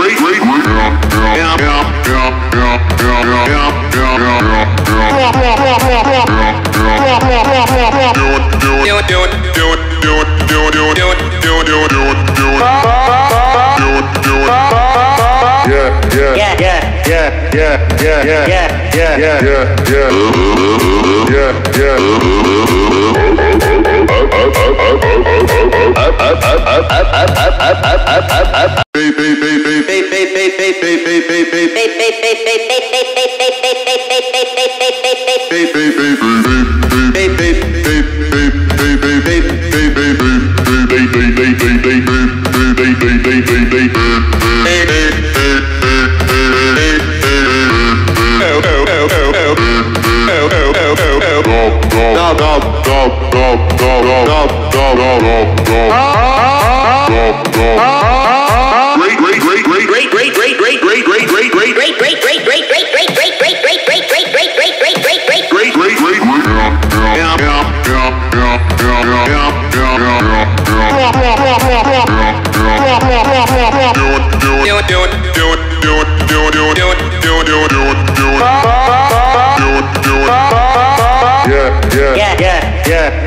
Great.